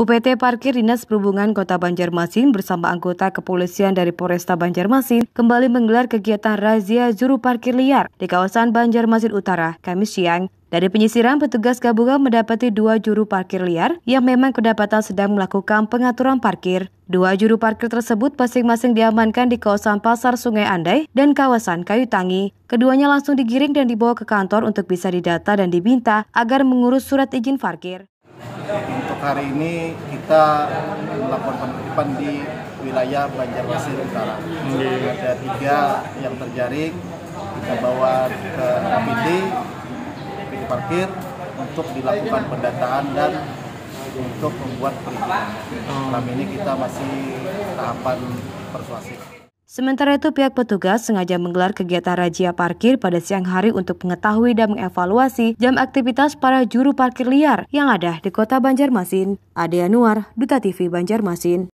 UPT Parkir Dinas Perhubungan Kota Banjarmasin bersama anggota kepolisian dari Polresta Banjarmasin kembali menggelar kegiatan razia juru parkir liar di kawasan Banjarmasin Utara, Kamis siang. Dari penyisiran, petugas gabungan mendapati 2 juru parkir liar yang memang kedapatan sedang melakukan pengaturan parkir. 2 juru parkir tersebut masing-masing diamankan di kawasan Pasar Sungai Andai dan kawasan Kayu Tangi. Keduanya langsung digiring dan dibawa ke kantor untuk bisa didata dan diminta agar mengurus surat izin parkir. Untuk hari ini kita melakukan penertiban di wilayah Banjarmasin Utara. Ada 3 yang terjaring, kita bawa ke UPT Parkir untuk dilakukan pendataan dan untuk membuat perizinan. Selama ini kita masih tahapan persuasif. Sementara itu, pihak petugas sengaja menggelar kegiatan razia parkir pada siang hari untuk mengetahui dan mengevaluasi jam aktivitas para juru parkir liar yang ada di Kota Banjarmasin. Ade Anwar, Duta TV Banjarmasin.